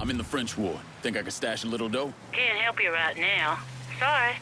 I'm in the French Ward. Think I could stash a little dough? Can't help you right now. Sorry.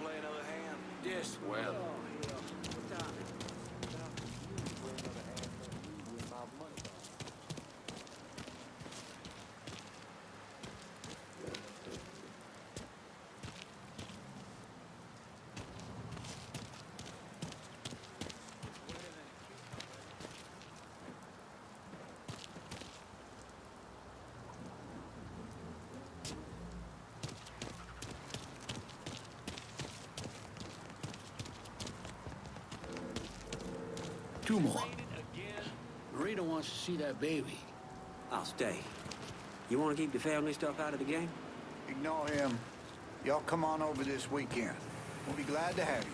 play another hand? Yes, well. Two more. Rita wants to see that baby. I'll stay. You want to keep the family stuff out of the game? Ignore him. Y'all come on over this weekend. We'll be glad to have you.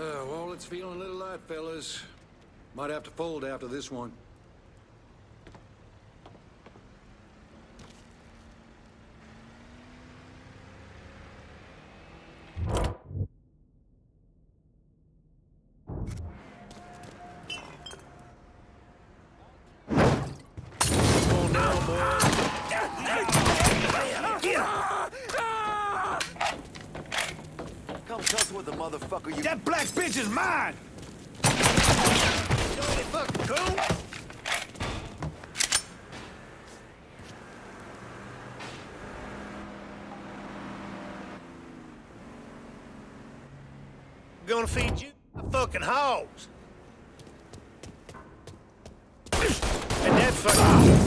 Well, it's feeling a little light, fellas. Might have to fold after this one. That black bitch is mine! Gonna feed you fucking hogs! And that fucking...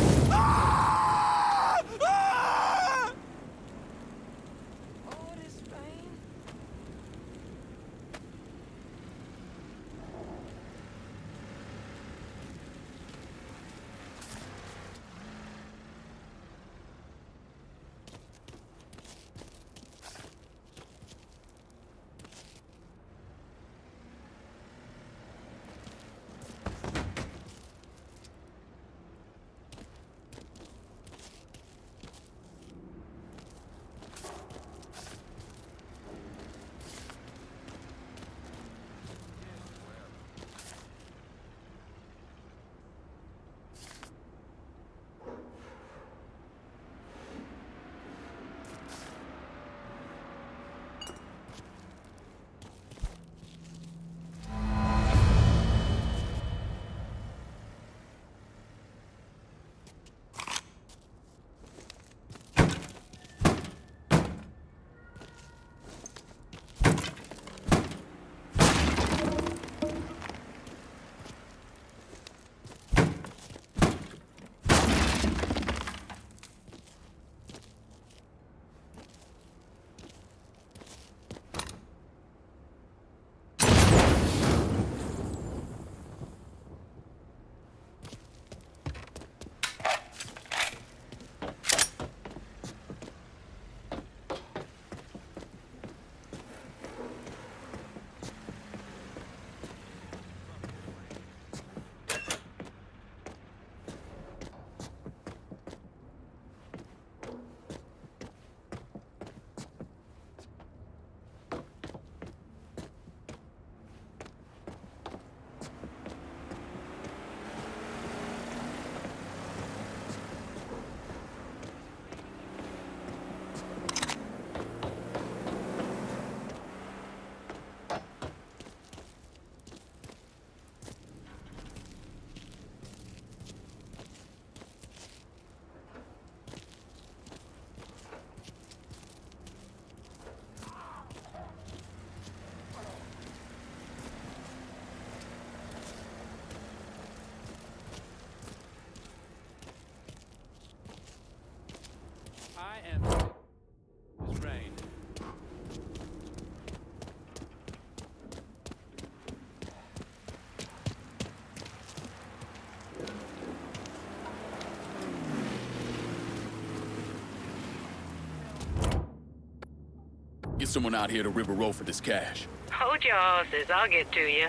someone out here to River Row for this cash. Hold your horses. I'll get to you.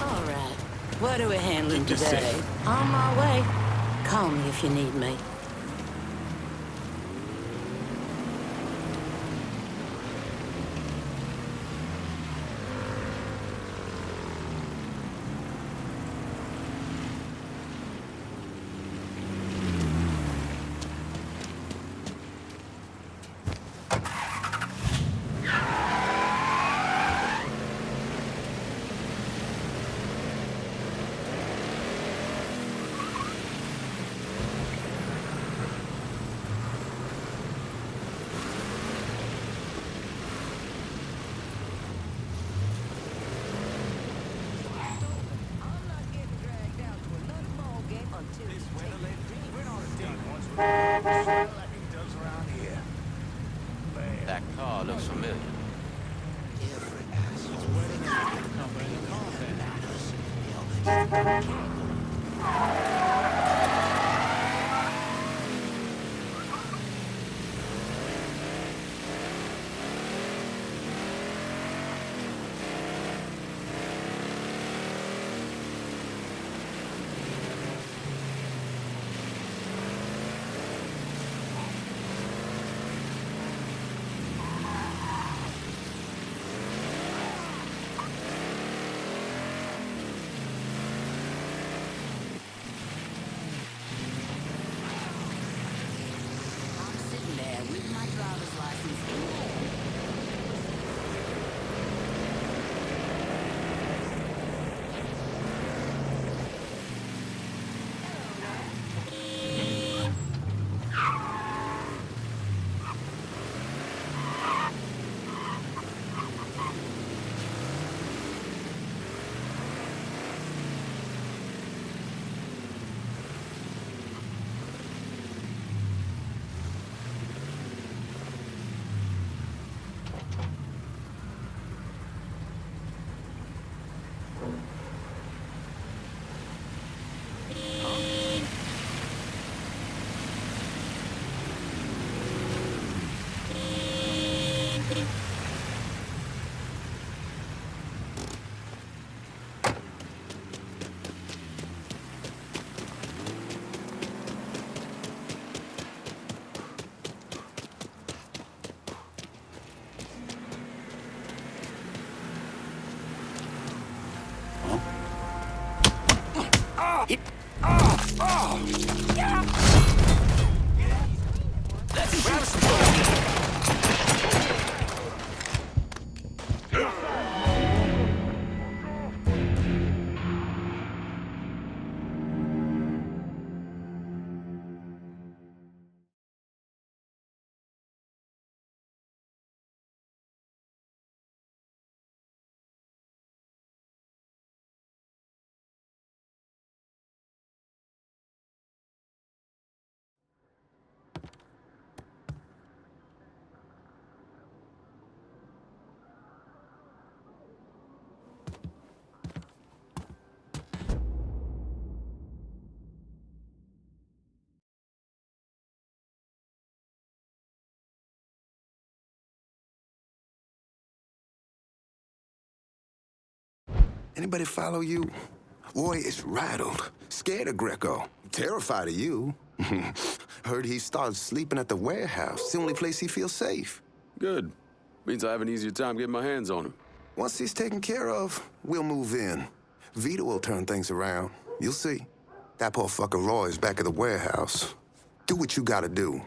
All right. What are we handling today? On my way. Call me if you need me. Anybody follow you? Roy is rattled, scared of Greco, terrified of you. Heard he starts sleeping at the warehouse. It's the only place he feels safe. Good. Means I have an easier time getting my hands on him. Once he's taken care of, we'll move in. Vito will turn things around. You'll see. That poor fucker Roy is back at the warehouse. Do what you gotta do.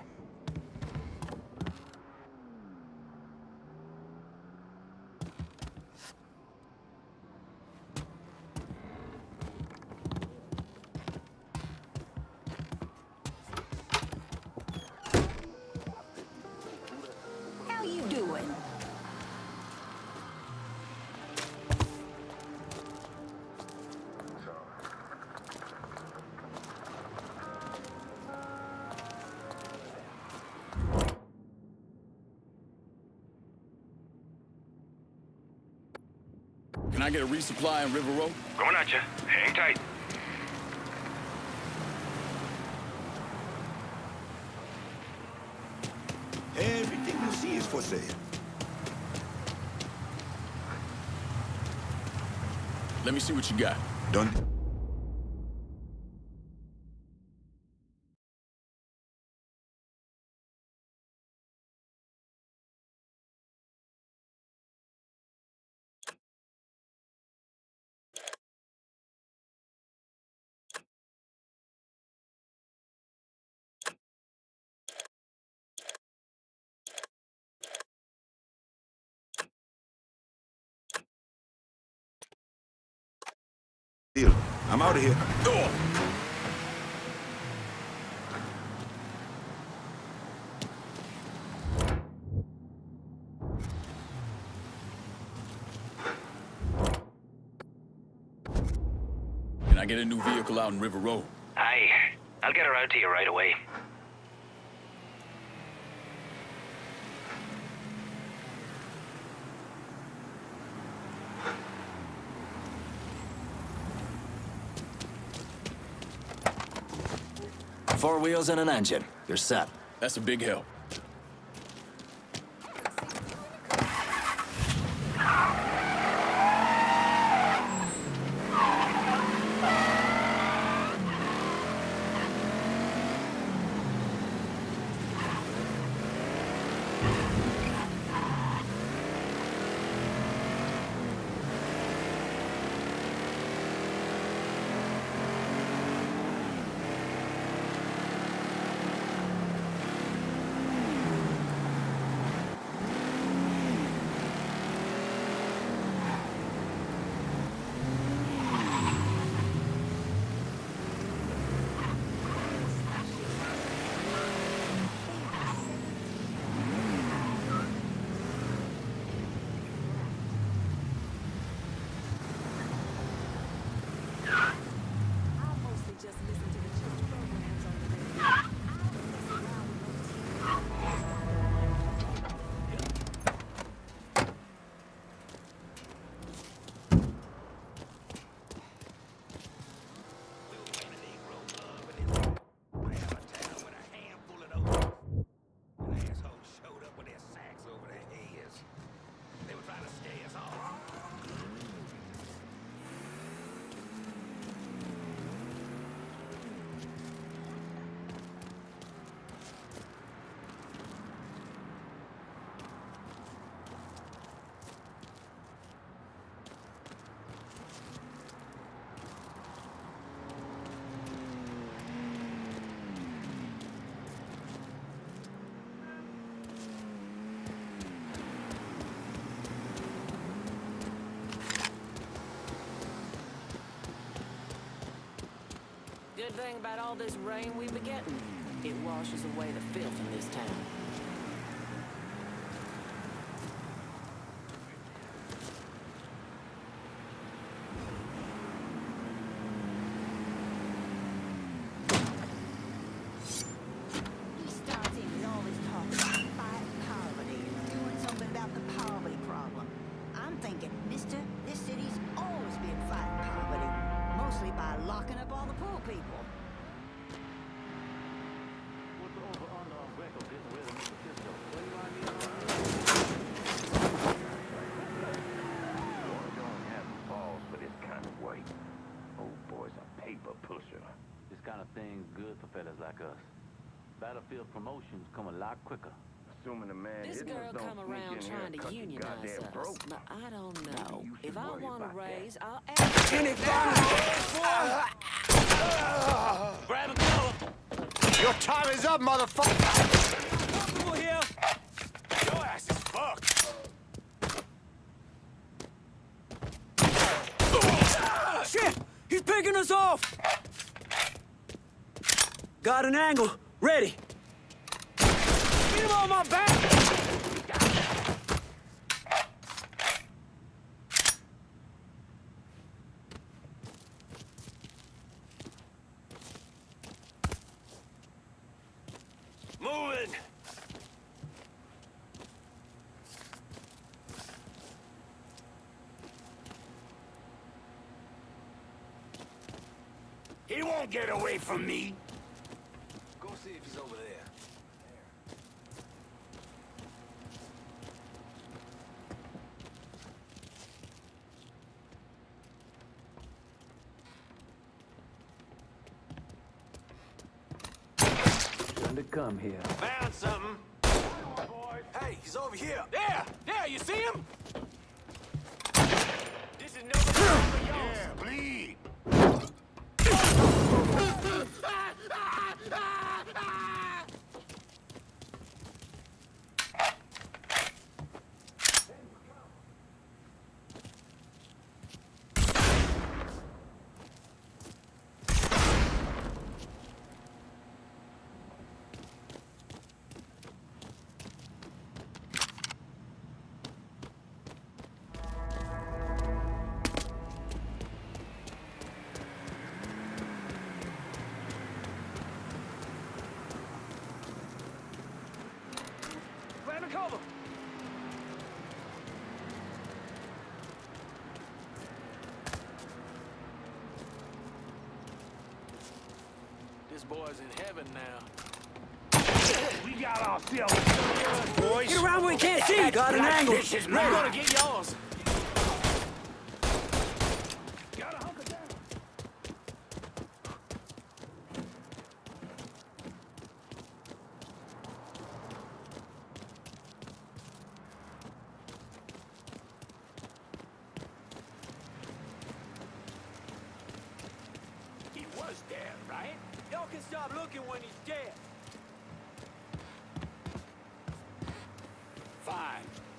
Can I get a resupply in River Row? Going at ya. Hang tight. fosse. Let me see what you got. Done. I'm out of here. Can I get a new vehicle out in River Row? Aye. I'll get her out to you right away. Four wheels and an engine. You're set. That's a big help. Good thing about all this rain we be getting, it washes away the filth in this town. Promotions come a lot quicker. Assuming the man this girl come around trying to unionize us, but I don't know. If I want a raise, I'll ask. Any violence? Grab a collar. Your time is up, motherfucker. Comfortable here. Your ass is fucked. Shit! He's picking us off. Got an angle. Ready. On my back! Moving! He won't get away from me! Go see if he's over there. come here. Found something. Hey, he's over here. There! There, you see him? This is no for yours. Yeah, bleed. This boy's in heaven now. We got ourselves. Boys. Get around where we can't see. Got an angle. We're gonna get yours.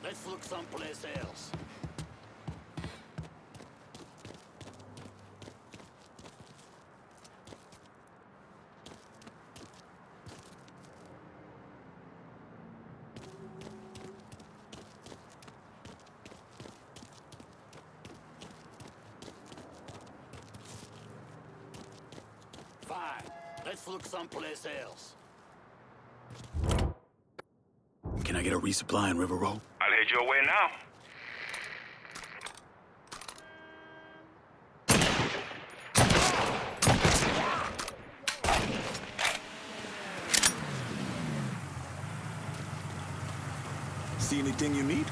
Let's look someplace else. Can I get a resupply in River Row? I'll head your way now. See anything you need?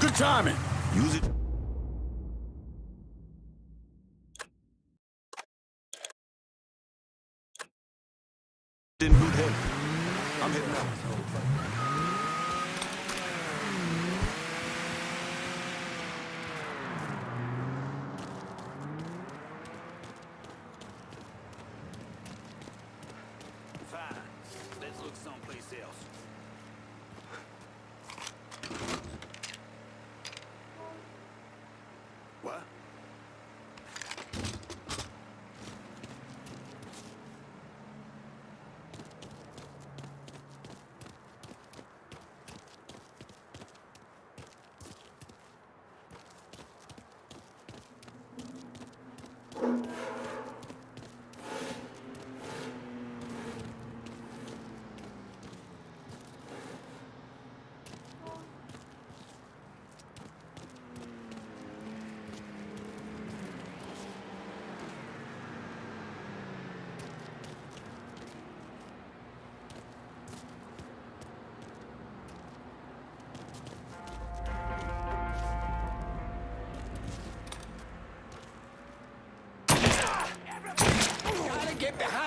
Good timing. Use it.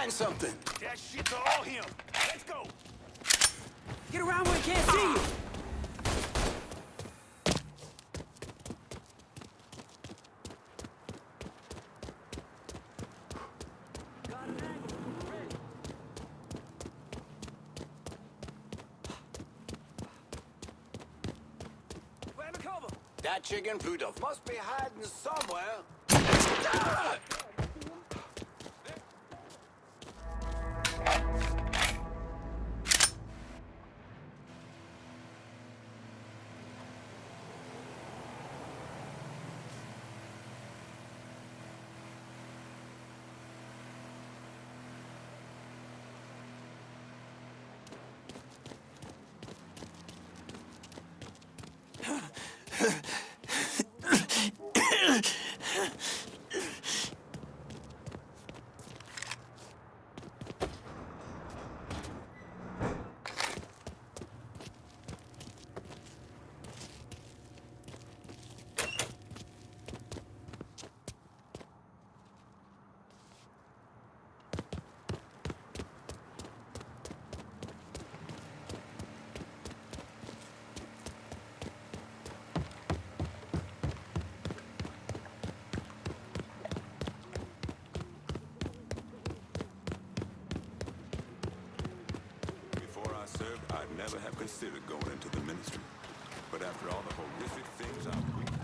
Something. That shit's all him. Let's go. Get around where he can't see you. Grab a cover. That chicken Pluto must be hiding somewhere. Ah! never have considered going into the ministry. But after all the horrific things I've witnessed...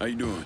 How you doing?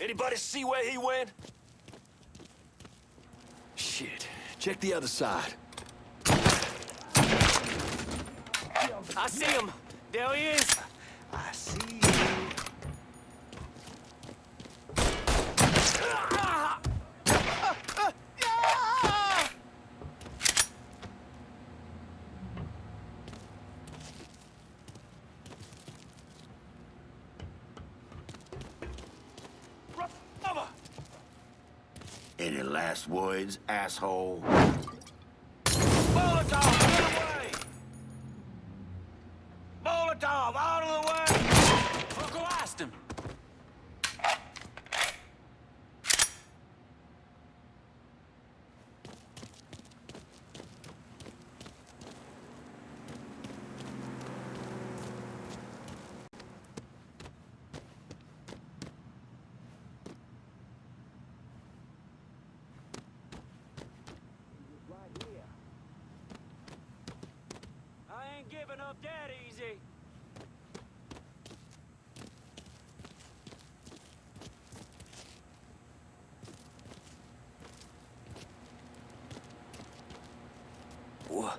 Anybody see where he went? Shit. Check the other side. I see him. There he is. I see you. Any last words, asshole? Molotov, out of the way! Molotov, out of the way! Uncle asked him. Giving up that easy. What?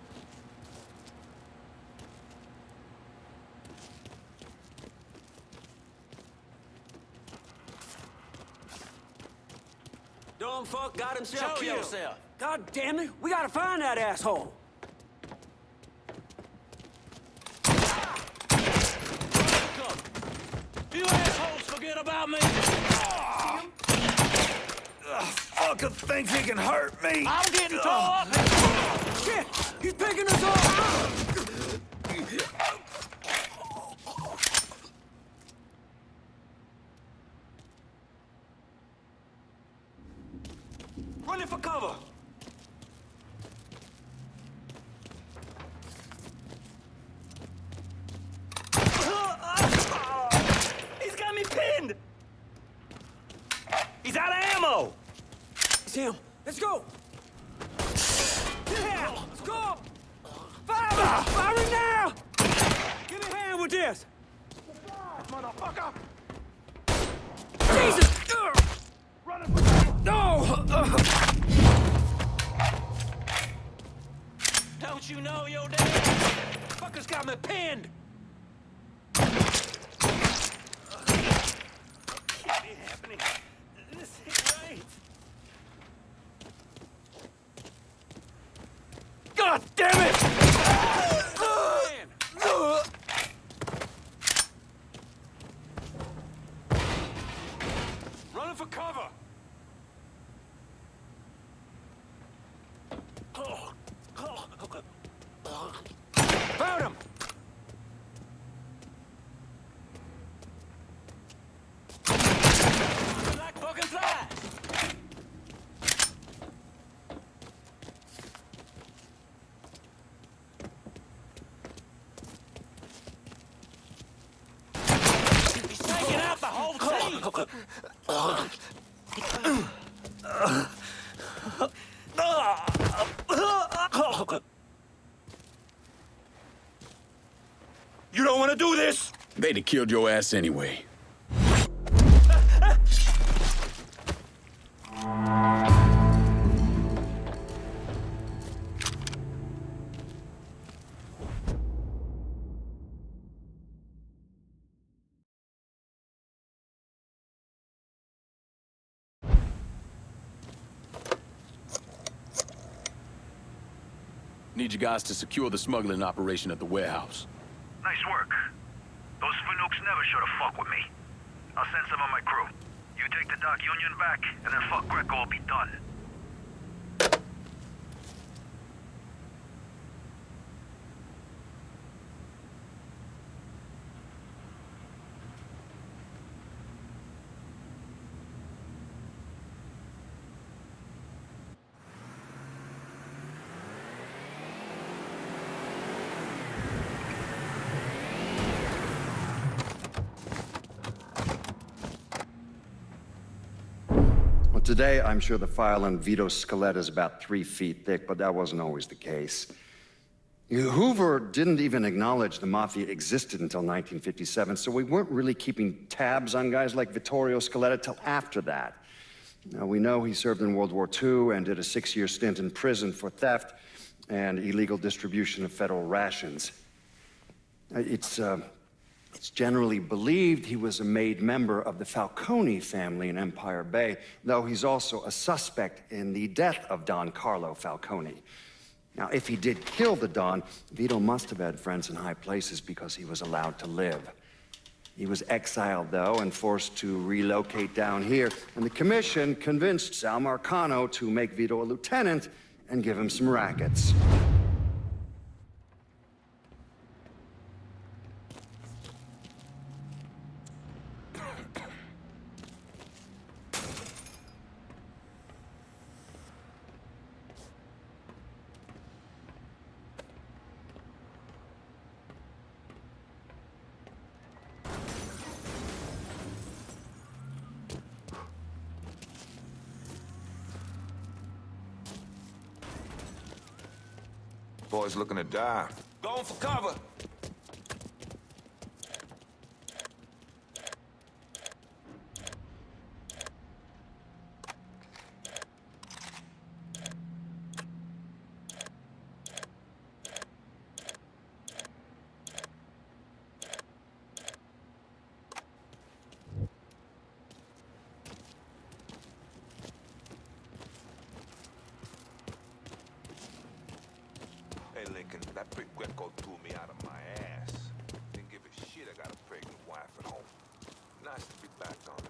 Dumb fuck got himself killed. God damn it, we gotta find that asshole. fucker thinks he can hurt me? I'm getting tore up! Shit! He's picking us off! Running for cover! He's got me pinned! He's out of ammo! It's him. Let's go! Yeah! Let's go! Fire! Fire it now! Give me a hand with this! Motherfucker! Jesus! Running for cover! No! Don't you know your damn fuckers got me pinned? Can't be happening. This ain't right. God damn it! Running for cover! Found him! Black fucking fly! He's taking out the whole team! You don't want to do this! They'd have killed your ass anyway. Need you guys to secure the smuggling operation at the warehouse. Nice work. Those Vanuks never should've fucked with me. I'll send some of my crew. You take the Dock Union back, and then fuck Greco will be done. Today, I'm sure the file on Vito Scaletta is about 3 feet thick, but that wasn't always the case. Hoover didn't even acknowledge the Mafia existed until 1957, so we weren't really keeping tabs on guys like Vittorio Scaletta till after that. Now, we know he served in World War II and did a 6-year stint in prison for theft and illegal distribution of federal rations. It's generally believed he was a made member of the Falcone family in Empire Bay, though he's also a suspect in the death of Don Carlo Falcone. Now, if he did kill the Don, Vito must have had friends in high places because he was allowed to live. He was exiled, though, and forced to relocate down here, and the commission convinced Sal Marcano to make Vito a lieutenant and give him some rackets. Boy's looking to die. Going for cover! That prick Greco threw me out of my ass. Didn't give a shit, I got a pregnant wife at home. Nice to be back on.